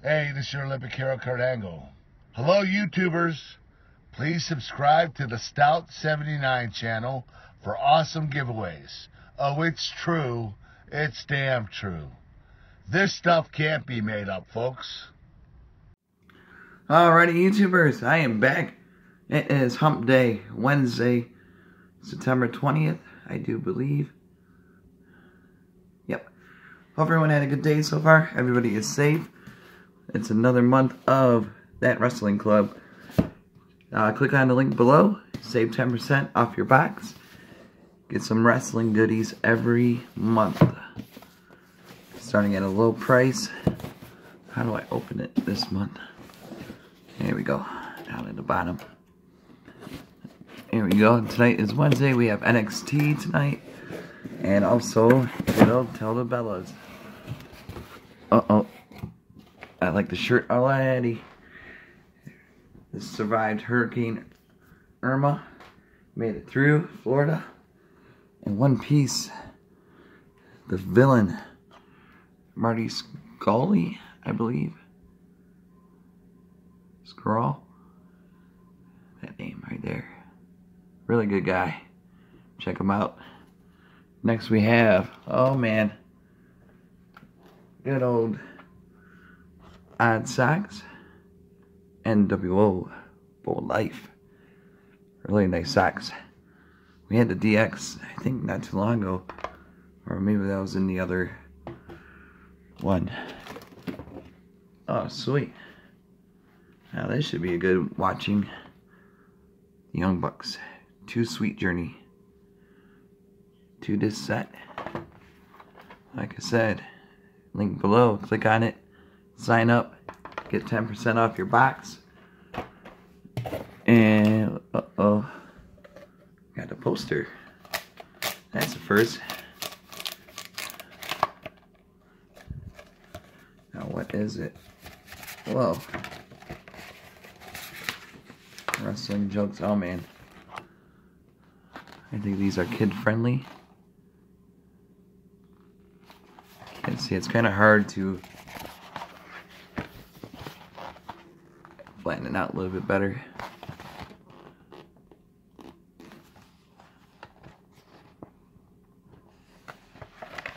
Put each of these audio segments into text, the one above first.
Hey, this is your Olympic hero, Kurt Angle. Hello, YouTubers. Please subscribe to the Stout 79 channel for awesome giveaways. Oh, it's true. It's damn true. This stuff can't be made up, folks. Alrighty, YouTubers. I am back. It is Hump Day, Wednesday, September 20th, I do believe. Yep. Hope everyone had a good day so far. Everybody is safe. It's another month of that wrestling club. Click on the link below. Save 10% off your box. Get some wrestling goodies every month. Starting at a low price. How do I open it this month? Here we go. Down at the bottom. Here we go. Tonight is Wednesday. We have NXT tonight. And also, it'll tell the Bellas. Uh-oh. I like the shirt already. This survived Hurricane Irma. Made it through Florida. In one piece. The villain. Marty Scurll, I believe. Scurll. That name right there. Really good guy. Check him out. Next we have, oh man. Good old ODD SOX, NWO, Bold Life. Really nice socks. We had the DX, I think, not too long ago. Or maybe that was in the other one. Oh, sweet. Now, this should be a good watching. The Young Bucks. Too Sweet Journey. To this set. Like I said, link below. Click on it. Sign up, get 10% off your box, and uh-oh, got the poster. That's the first. Now what is it? Whoa. Wrestling jokes, oh man. I think these are kid friendly. Can't see, it's kind of hard to flatten it out a little bit better.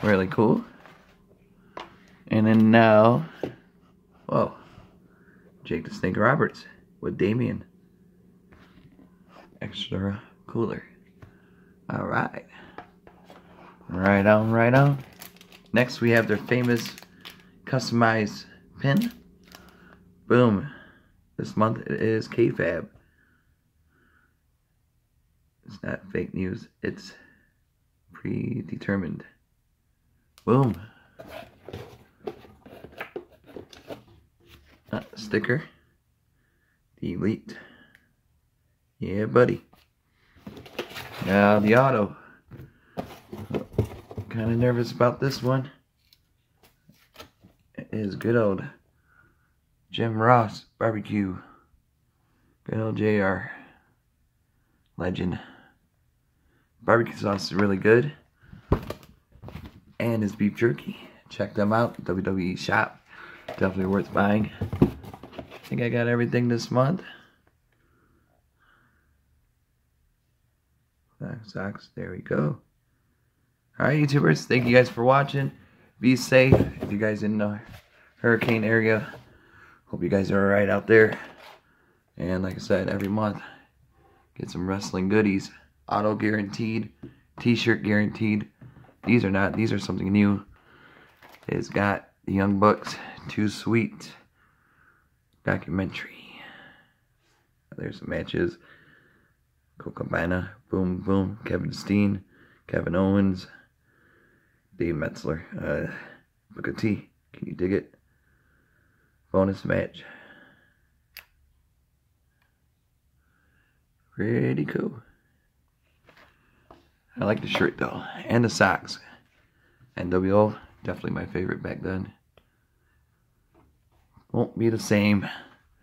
Really cool. And then now, whoa, Jake the Snake Roberts with Damien. Extra cooler. All right. Right on, right on. Next we have their famous customized pin. Boom. This month it is KAYFABE. It's not fake news. It's predetermined. Boom. Sticker. Delete. Yeah, buddy. Now the auto. Kind of nervous about this one. It is good old Jim Ross, barbecue. Good old JR. Legend. Barbecue sauce is really good. And his beef jerky. Check them out. WWE shop. Definitely worth buying. I think I got everything this month. Socks. There we go. Alright, YouTubers. Thank you guys for watching. Be safe. If you guys in the hurricane area. Hope you guys are alright out there. And like I said, every month, get some wrestling goodies. Auto guaranteed. T-shirt guaranteed. These are not. These are something new. It's got the Young Bucks. Too Sweet. Documentary. There's some matches. Cocaina. Boom, boom. Kevin Steen. Kevin Owens. Dave Metzler. Booker T. Can you dig it? Bonus match. Pretty cool. I like the shirt though. And the socks. NWO. Definitely my favorite back then. Won't be the same.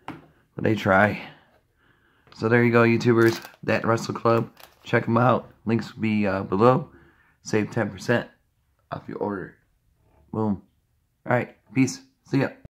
But they try. So there you go, YouTubers. That Wrestle Club. Check them out. Links will be below. Save 10% off your order. Boom. Alright. Peace. See ya.